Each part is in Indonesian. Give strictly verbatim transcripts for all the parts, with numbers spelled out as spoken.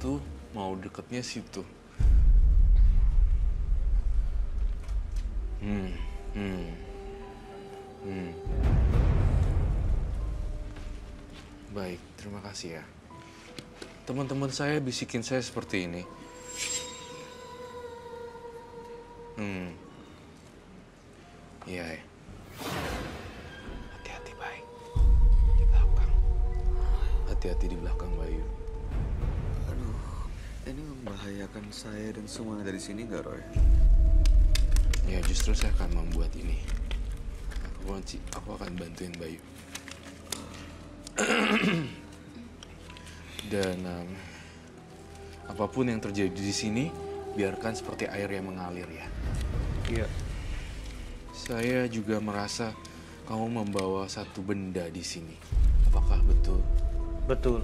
tuh mau deketnya situ. Hmm, hmm, hmm. Baik, terima kasih ya. Teman-teman saya bisikin saya seperti ini. Hmm. Iya ya. Hati-hati, Bayu. Di belakang. Hati-hati di belakang, Bayu. Aduh, ini membahayakan saya dan semuanya dari sini nggak, Roy? Ya, justru saya akan membuat ini. Aku, aku akan bantuin Bayu. Dan um, apapun yang terjadi di sini, biarkan seperti air yang mengalir ya. Iya. Saya juga merasa kamu membawa satu benda di sini. Apakah betul? Betul.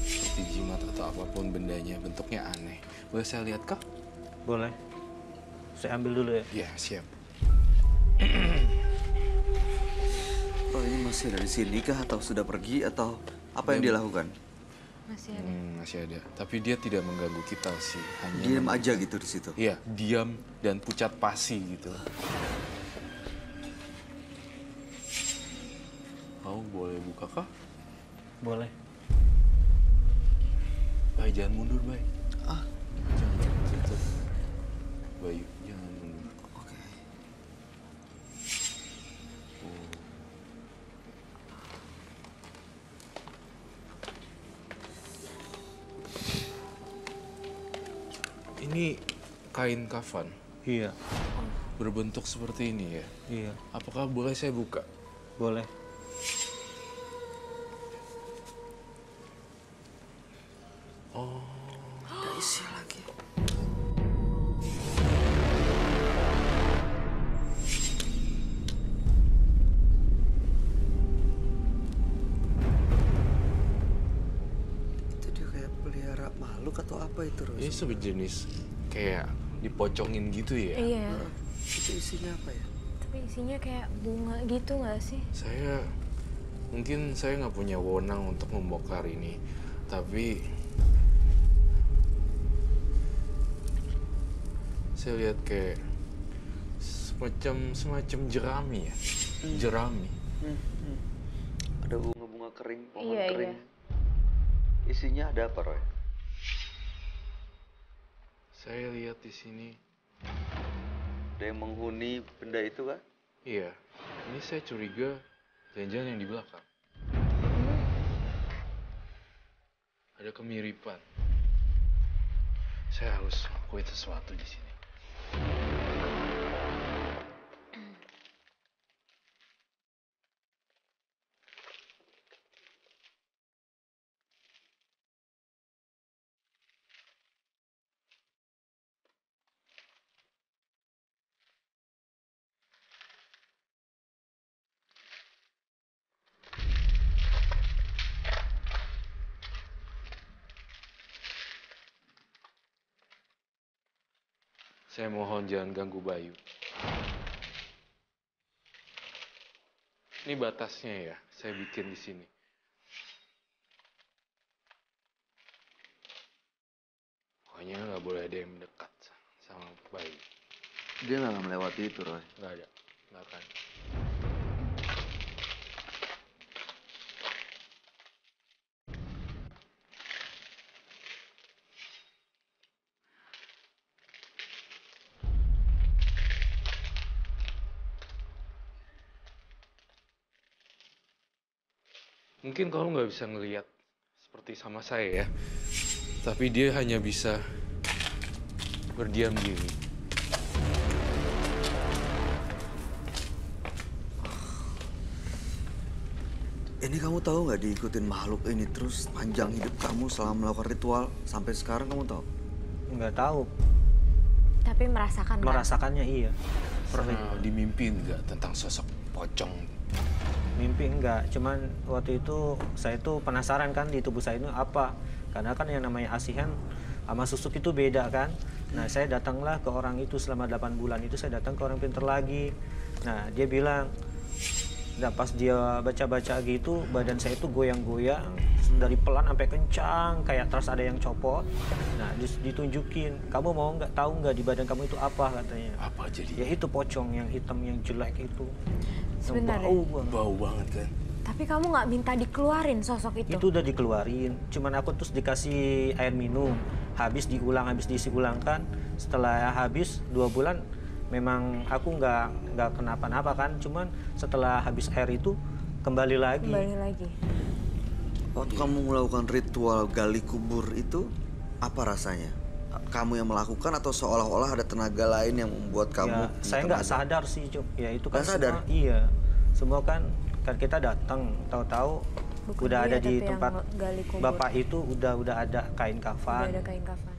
Seperti jimat atau apapun bendanya, bentuknya aneh. Boleh saya lihat kah? Boleh. Saya ambil dulu ya? Iya, siap. Oh, ini masih ada di sini kah? Atau sudah pergi? Atau apa yang dia lakukan? Masih ada. Hmm, masih ada. Tapi dia tidak mengganggu kita sih. Hanya diam aja gitu di situ? Iya, diam dan pucat pasi gitu. Kau boleh buka kah? Boleh. Baik, jangan mundur, Baik. Ah, jangan mundur. Bayu, jangan mundur. Oke. Okay. Oh. Ini kain kafan. Iya. Berbentuk seperti ini ya. Iya. Apakah boleh saya buka? Boleh. Oh, ada isi lagi. Itu dia kayak pelihara makhluk atau apa itu, Roy? Ini sejenis kayak dipocongin gitu ya? Iya. Nah, itu isinya apa ya? Tapi isinya kayak bunga gitu nggak sih? Saya, mungkin saya nggak punya wewenang untuk membongkar ini, tapi saya lihat kayak semacam semacam jerami ya, hmm. jerami. Hmm. Hmm. Ada bunga-bunga kering, pohon iya, kering. Iya. Isinya ada apa, Roy? Saya lihat di sini ada yang menghuni benda itu kan? Iya. Ini saya curiga jangan-jangan yang di belakang. Ada kemiripan. Saya harus lakuin sesuatu di sini. Saya mohon jangan ganggu Bayu. Ini batasnya ya, saya bikin di sini. Pokoknya nggak boleh ada yang mendekat sama Bayu. Dia nggak melewati itu, Roy? Nggak ada, nggak akan. Mungkin kamu nggak bisa ngelihat seperti sama saya ya, tapi dia hanya bisa berdiam diri. Ini kamu tahu nggak diikutin makhluk ini terus panjang hidup kamu selama melakukan ritual sampai sekarang kamu tahu? Nggak tahu. Tapi merasakan. Merasakannya kan? Iya. Pernah dimimpi nggak tentang sosok pocong? Mimpi enggak, cuman waktu itu saya itu penasaran kan di tubuh saya ini apa. Karena kan yang namanya asihan sama susuk itu beda kan. Nah saya datanglah ke orang itu selama delapan bulan itu saya datang ke orang pinter lagi. Nah dia bilang, Nah, pas dia baca-baca gitu, badan saya itu goyang-goyang dari pelan sampai kencang, kayak terus ada yang copot. Nah, ditunjukin, kamu mau nggak tahu nggak di badan kamu itu apa katanya? Apa jadi? Ya itu pocong yang hitam yang jelek itu. Sebentar, bau banget. Bau banget kan? Tapi kamu nggak minta dikeluarin sosok itu? Itu udah dikeluarin, cuman aku terus dikasih air minum, habis diulang, habis diisi ulangkan. Setelah habis dua bulan. Memang aku nggak nggak kenapa-napa kan, cuman setelah habis air itu kembali lagi. Kembali lagi. Waktu ya. Kamu melakukan ritual gali kubur itu, apa rasanya? Kamu yang melakukan atau seolah-olah ada tenaga lain yang membuat kamu? Ya, saya nggak sadar sih, Cuk. Ya itu kan semua, iya. Semua kan, kan kita datang, tahu-tahu udah ada di tempat bapak itu udah udah ada kain kafan. Udah ada kain kafan.